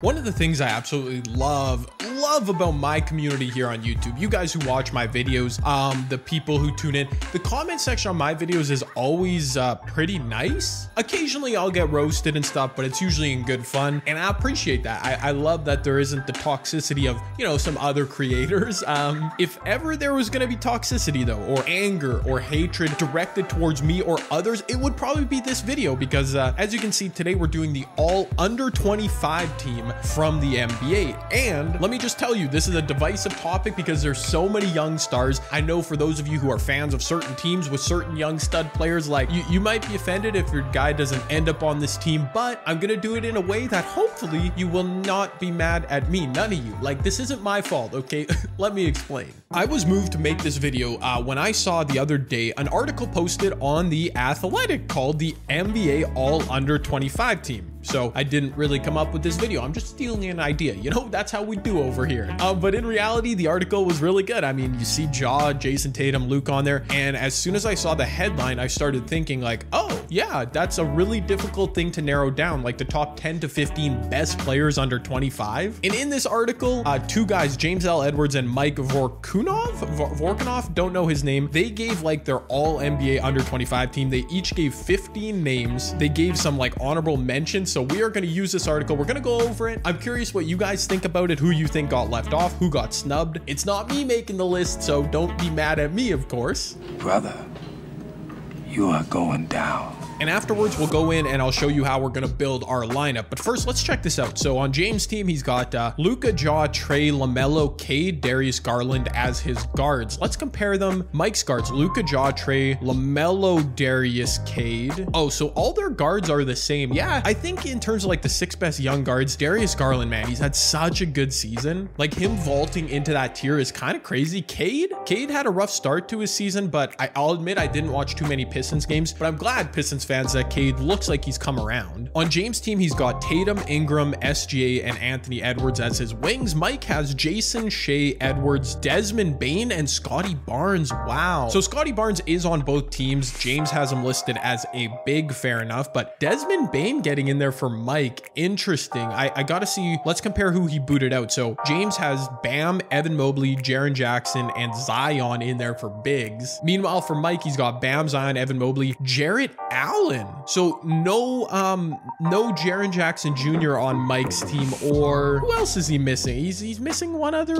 One of the things I absolutely love about my community here on YouTube, you guys who watch my videos, the people who tune in, the comment section on my videos is always pretty nice. Occasionally I'll get roasted and stuff, but it's usually in good fun. And I appreciate that. I love that there isn't the toxicity of, you know, some other creators. If ever there was going to be toxicity though, or anger or hatred directed towards me or others, it would probably be this video because as you can see today, we're doing the all under 25 team from the NBA. And let me just tell you, this is a divisive topic because there's so many young stars. I know for those of you who are fans of certain teams with certain young stud players, like you might be offended if your guy doesn't end up on this team, but I'm gonna do it in a way that hopefully you will not be mad at me, none of you. Like, this isn't my fault, okay? Let me explain. I was moved to make this video when I saw the other day an article posted on The Athletic called the NBA All Under 25 Team. So I didn't really come up with this video. I'm just stealing an idea. You know, that's how we do over here. But in reality, the article was really good. I mean, you see Ja, Jayson Tatum, Luke on there. And as soon as I saw the headline, I started thinking like, oh yeah, that's a really difficult thing to narrow down. Like the top 10 to 15 best players under 25. And in this article, two guys, James L. Edwards and Mike Vorkunov, don't know his name. They gave like their all NBA under 25 team. They each gave 15 names. They gave some like honorable mentions. So we are going to use this article. We're going to go over it. I'm curious what you guys think about it, who you think got left off, who got snubbed. It's not me making the list, so don't be mad at me, of course. Brother, you are going down. And afterwards, we'll go in and I'll show you how we're going to build our lineup. But first, let's check this out. So on James' team, he's got Luka, Ja, Trey, LaMelo, Cade, Darius Garland as his guards. Let's compare them. Mike's guards, Luka, Ja, Trey, LaMelo, Darius, Cade. Oh, so all their guards are the same. Yeah, I think in terms of like the 6 best young guards, Darius Garland, man, he's had such a good season. Like him vaulting into that tier is kind of crazy. Cade had a rough start to his season, but I'll admit I didn't watch too many Pistons games, but I'm glad Pistons fans that Cade looks like he's come around. On James' team, he's got Tatum, Ingram, SGA, and Anthony Edwards as his wings. Mike has Jason, Shea, Edwards, Desmond Bain, and Scotty Barnes. Wow. So Scotty Barnes is on both teams. James has him listed as a big, fair enough, but Desmond Bain getting in there for Mike. Interesting. I gotta see, let's compare who he booted out. So James has Bam, Evan Mobley, Jaren Jackson, and Zion in there for bigs. Meanwhile, for Mike, he's got Bam, Zion, Evan Mobley, Jarrett Allen. So no Jaren Jackson Jr. on Mike's team, or who else is he missing? He's missing one other.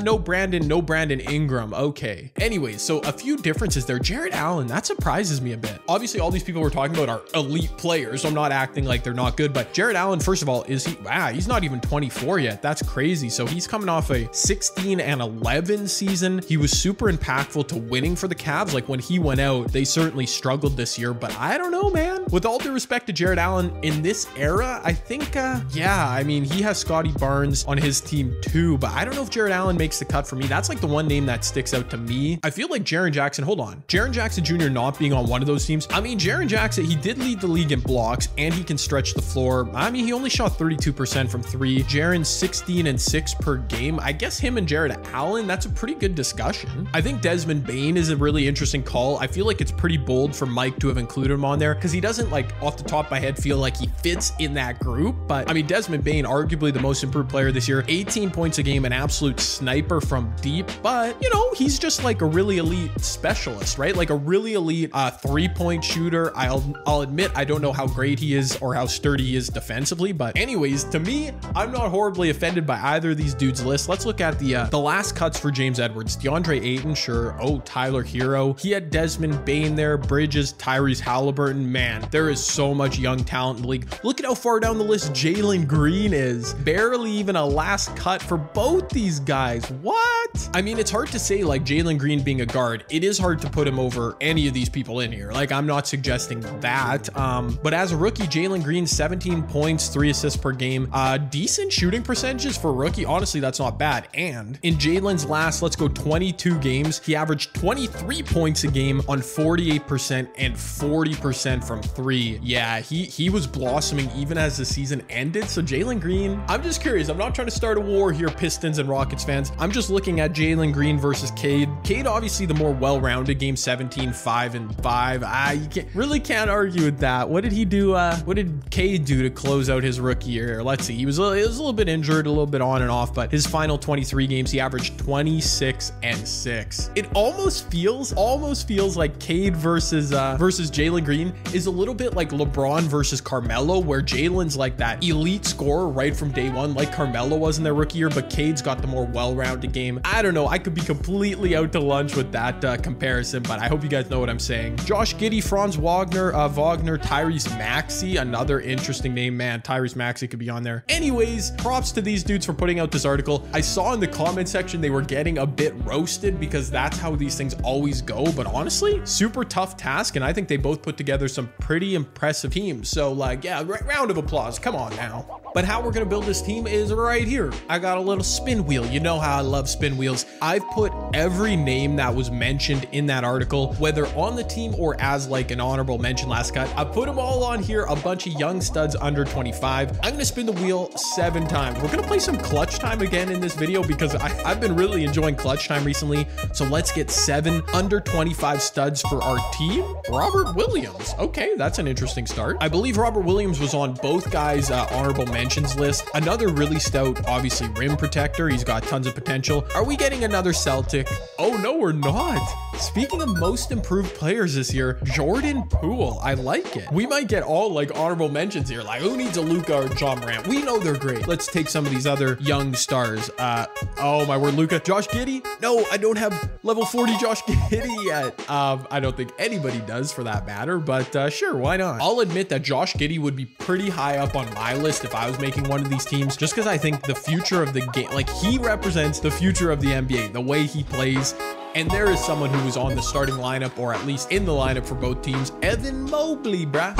No Brandon Ingram. Okay. Anyways, so a few differences there. Jarrett Allen, that surprises me a bit. Obviously, all these people we're talking about are elite players, so I'm not acting like they're not good. But Jarrett Allen, first of all, he's not even 24 yet. That's crazy. So he's coming off a 16-11 season. He was super impactful to winning for the Cavs. Like when he went out, they certainly struggled this year, but I don't know, man. With all due respect to Jarrett Allen in this era, I think, yeah, I mean, he has Scotty Barnes on his team too, but I don't know if Jarrett Allen makes the cut for me. That's like the one name that sticks out to me. I feel like Jaren Jackson, hold on. Jaren Jackson Jr. not being on one of those teams. I mean, Jaren Jackson, he did lead the league in blocks and he can stretch the floor. I mean, he only shot 32% from three. Jaren 16 and 6 per game. I guess him and Jarrett Allen, that's a pretty good discussion. I think Desmond Bain is a really interesting call. I feel like it's pretty bold for Mike to have included him on there because he doesn't, like, off the top of my head, feel like he fits in that group. But I mean, Desmond Bain, arguably the most improved player this year, 18 points a game, an absolute sniper from deep. But you know, he's just like a really elite specialist, right? Like a really elite three-point shooter. I'll admit I don't know how great he is or how sturdy he is defensively, but anyways, to me, I'm not horribly offended by either of these dudes' lists. Let's look at the last cuts for James Edwards. DeAndre Ayton, sure. Oh, Tyler Hero. He had Desmond Bain there. Bridges, Tyrese Halliburton. Man, there is so much young talent in the league. Look at how far down the list Jalen Green is. Barely even a last cut for both these guys. What? I mean, it's hard to say, like, Jalen Green being a guard, it is hard to put him over any of these people in here. Like, I'm not suggesting that. But as a rookie, Jalen Green, 17 points, 3 assists per game. Decent shooting percentages for a rookie. Honestly, that's not bad. And in Jalen's last, let's go 22 games, he averaged 23 points a game on 48% and 40% from three. Yeah, he was blossoming even as the season ended. So Jalen Green, I'm just curious. I'm not trying to start a war here, Pistons and Rockets fans. I'm just looking at had Jalen Green versus Cade. Cade, obviously, the more well-rounded game, 17, 5, and 5. You really can't argue with that. What did he do? What did Cade do to close out his rookie year? Let's see. He was a little bit injured, a little bit on and off, but his final 23 games, he averaged 26 and 6. It almost feels like Cade versus Jalen Green is a little bit like LeBron versus Carmelo, where Jalen's like that elite scorer right from day one, like Carmelo was in their rookie year, but Cade's got the more well-rounded game. I don't know. I could be completely out to lunch with that comparison, but I hope you guys know what I'm saying. Josh Giddey, Franz Wagner, Tyrese Maxey, another interesting name, man. Tyrese Maxey could be on there. Anyways, props to these dudes for putting out this article. I saw in the comment section they were getting a bit roasted because that's how these things always go, but honestly, super tough task, and I think they both put together some pretty impressive teams. So like, yeah, round of applause. Come on now. But how we're gonna build this team is right here. I got a little spin wheel. You know how I love spin wheels. I've put every name that was mentioned in that article, whether on the team or as like an honorable mention last cut. I put them all on here, a bunch of young studs under 25. I'm gonna spin the wheel 7 times. We're gonna play some clutch time again in this video because I've been really enjoying clutch time recently. So let's get 7 under 25 studs for our team. Robert Williams. Okay, that's an interesting start. I believe Robert Williams was on both guys' honorable mentions list. Another really stout, obviously, rim protector. He's got tons of potential. Are we getting another Celtic? Oh no, we're not. Speaking of most improved players this year, Jordan Poole. I like it. We might get all like honorable mentions here. Like, who needs a Luka or Ja Morant? We know they're great. Let's take some of these other young stars. Oh my word, Luka. Josh Giddey? No, I don't have level 40 Josh Giddey yet. I don't think anybody does for that matter, but sure, why not? I'll admit that Josh Giddey would be pretty high up on my list if I was making one of these teams, just because I think the future of the game, like he represents the future of the NBA, the way he plays. And there is someone who was on the starting lineup, or at least in the lineup for both teams, Evan Mobley, bruh.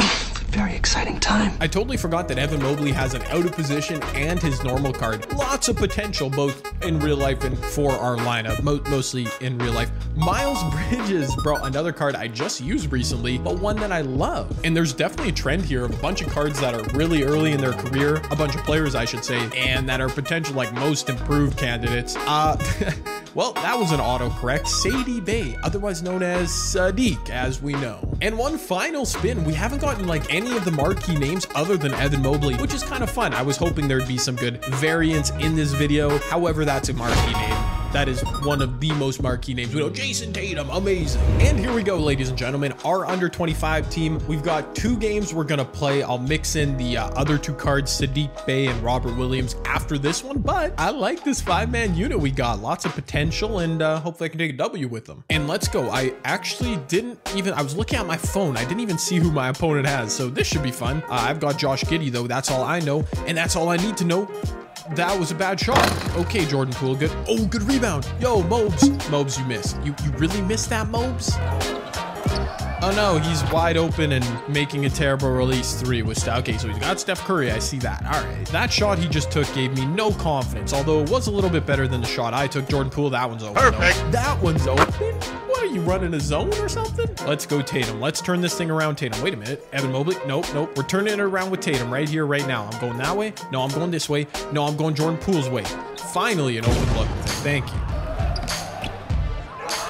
Very exciting time. I totally forgot that Evan Mobley has an out of position and his normal card. Lots of potential, both in real life and for our lineup, mostly in real life. Miles Bridges, bro, another card I just used recently, but one that I love. And there's definitely a trend here of a bunch of cards that are really early in their career, a bunch of players, I should say, and that are potential like most improved candidates. Well, that was an autocorrect. Sadie Bay, otherwise known as Sadiq, as we know. And one final spin. We haven't gotten like any of the marquee names other than Evan Mobley, which is kind of fun. I was hoping there'd be some good variants in this video. However, that's a marquee name. That is one of the most marquee names. We know Jayson Tatum, amazing. And here we go, ladies and gentlemen, our under 25 team. We've got 2 games we're gonna play. I'll mix in the other 2 cards, Sadiq Bey and Robert Williams, after this one, but I like this 5-man unit we got. Lots of potential, and hopefully I can take a W with them. And let's go. I actually didn't even, I was looking at my phone. I didn't even see who my opponent has, so this should be fun. I've got Josh Giddey though. That's all I know, and that's all I need to know. That was a bad shot. Okay, Jordan Poole, good. Oh, good rebound. Yo, Mobes. Mobes, you missed. You really missed that, Mobes? Oh no, he's wide open and making a terrible release 3 with Steph. Okay, so he's got Steph Curry. I see that. All right. That shot he just took gave me no confidence, although it was a little bit better than the shot I took. Jordan Poole, that one's open. Perfect. Though. That one's open? What, are you running a zone or something? Let's go, Tatum. Let's turn this thing around, Tatum. Wait a minute. Evan Mobley? Nope. We're turning it around with Tatum right here, right now. I'm going that way. No, I'm going this way. No, I'm going Jordan Poole's way. Finally, an open look. Thank you.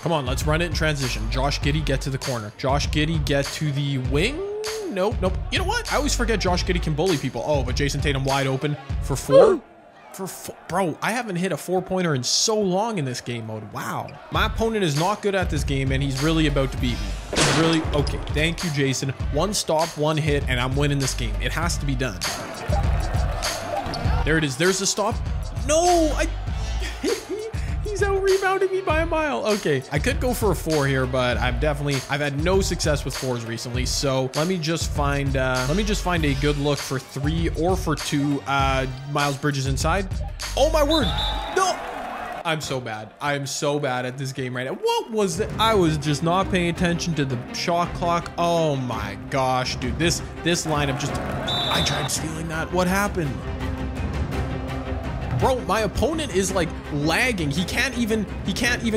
Come on, let's run it in transition. Josh Giddey, get to the corner. Josh Giddey, get to the wing. Nope. You know what? I always forget Josh Giddey can bully people. Oh, but Jayson Tatum wide open for 4. Bro, I haven't hit a 4-pointer in so long in this game mode. Wow. My opponent is not good at this game, and he's really about to beat me. He's really, okay, thank you, Jason. 1 stop, 1 hit, and I'm winning this game. It has to be done. There it is. There's the stop. No, he's out rebounding me by a mile. Okay, I could go for a 4 here, but I've had no success with 4s recently. So let me just find a good look for 3 or for 2. Miles Bridges inside. Oh my word! No. I'm so bad. I am so bad at this game right now. What was that? I was just not paying attention to the shot clock. Oh my gosh, dude! This lineup just. I tried stealing that. What happened? Bro, my opponent is like lagging. He can't even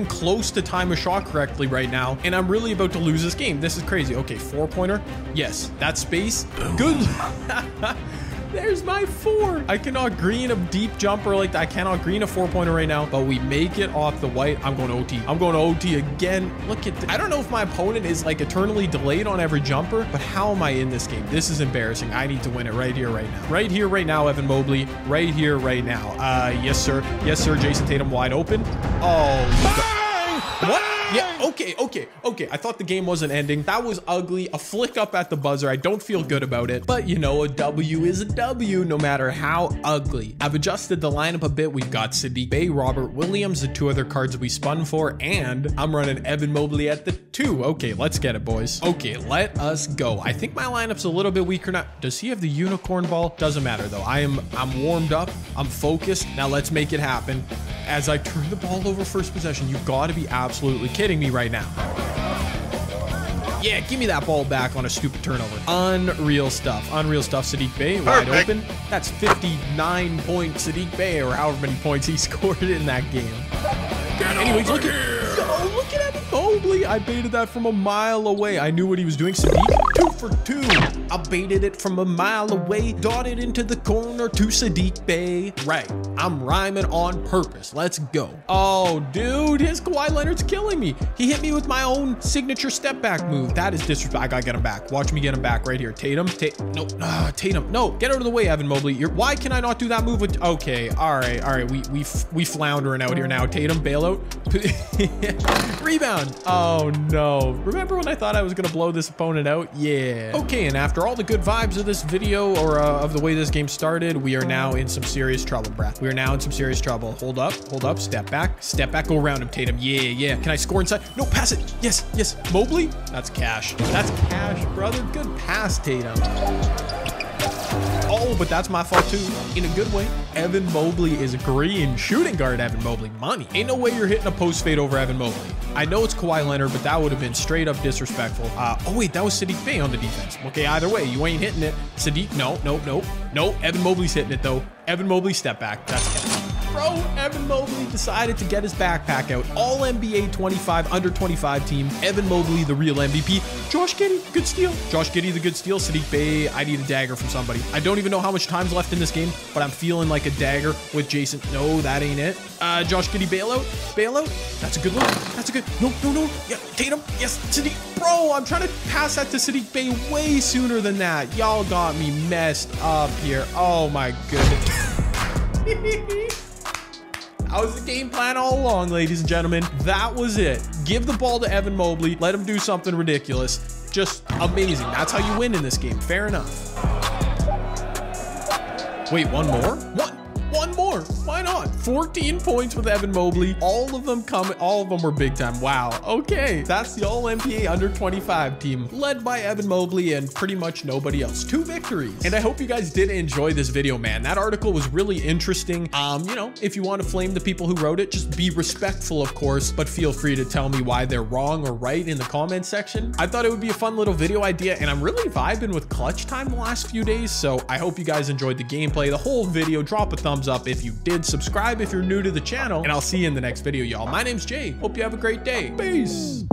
close to time a shot correctly right now. And I'm really about to lose this game. This is crazy. Okay, 4-pointer. Yes, that space. Good. There's my four. I cannot green a deep jumper like that. I cannot green a four-pointer right now, but we make it off the white. I'm going to OT. I'm going to OT again. Look at that. I don't know if my opponent is like eternally delayed on every jumper, but how am I in this game? This is embarrassing. I need to win it right here, right now. Right here, right now, Evan Mobley. Right here, right now. Yes, sir. Yes, sir. Jayson Tatum wide open. Oh, bang! What? Yeah, okay. I thought the game wasn't ending. That was ugly. A flick up at the buzzer. I don't feel good about it. But, you know, a W is a W no matter how ugly. I've adjusted the lineup a bit. We've got Sadiq Bey, Robert Williams, the two other cards we spun for, and I'm running Evan Mobley at the 2. Okay, let's get it, boys. Okay, let us go. I think my lineup's a little bit weaker now. Does he have the unicorn ball? Doesn't matter, though. I'm warmed up. I'm focused. Now let's make it happen. As I turn the ball over first possession, you've got to be absolutely kidding me right now. Yeah, give me that ball back on a stupid turnover. Unreal stuff. Unreal stuff. Sadiq Bey wide open. That's 59 points Sadiq Bey, or however many points he scored in that game. Anyways, look at Evan Mobley. I baited that from a mile away. I knew what he was doing. Sadiq, 2 for 2. I baited it from a mile away. Dotted into the corner to Sadiq Bey. Right. I'm rhyming on purpose. Let's go. Oh, dude, his Kawhi Leonard's killing me. He hit me with my own signature step back move. That is disrespect. I gotta get him back. Watch me get him back right here. Tatum, no, Tatum, no. Get out of the way, Evan Mobley. Why can I not do that move? Okay, all right. We floundering out here now. Tatum, bailout, rebound. Oh no! Remember when I thought I was gonna blow this opponent out? Yeah. Okay, and after all the good vibes of this video or of the way this game started, we are now in some serious trouble, Brad. We are now in some serious trouble. Hold up, step back, go around him, Tatum. Yeah. Can I score inside? No, pass it. Yes. Mobley? That's cash, brother. Good pass, Tatum. Oh, but that's my fault too, in a good way. Evan Mobley is green. Shooting guard Evan Mobley, money. Ain't no way you're hitting a post fade over Evan Mobley. I know it's Kawhi Leonard, but that would have been straight up disrespectful. Oh wait, that was Sadiq Bey on the defense. Okay, either way, you ain't hitting it. Sadiq, no. Evan Mobley's hitting it though. Evan Mobley step back, that's it. Bro, Evan Mobley decided to get his backpack out. All NBA 25, under 25 team. Evan Mobley, the real MVP. Josh Giddey, good steal. Sadiq Bey, I need a dagger from somebody. I don't even know how much time's left in this game, but I'm feeling like a dagger with Jayson. No, that ain't it. Josh Giddey, bailout. That's a good look. That's a good, no. Yeah, Tatum, yes, Sadiq. Bro, I'm trying to pass that to Sadiq Bey way sooner than that. Y'all got me messed up here. Oh my goodness. That was the game plan all along, ladies and gentlemen. That was it. Give the ball to Evan Mobley. Let him do something ridiculous. Just amazing. That's how you win in this game. Fair enough. Wait, one more? One more. Why not? 14 points with Evan Mobley. All of them were big time. Wow. Okay. That's the All NBA under 25 team led by Evan Mobley and pretty much nobody else. 2 victories. And I hope you guys did enjoy this video, man. That article was really interesting. You know, if you want to flame the people who wrote it, just be respectful, of course, but feel free to tell me why they're wrong or right in the comment section. I thought it would be a fun little video idea, and I'm really vibing with clutch time the last few days. So I hope you guys enjoyed the gameplay, the whole video. Drop a thumbs up if you did, subscribe if you're new to the channel, and I'll see you in the next video, y'all. My name's Jay. Hope you have a great day. Peace.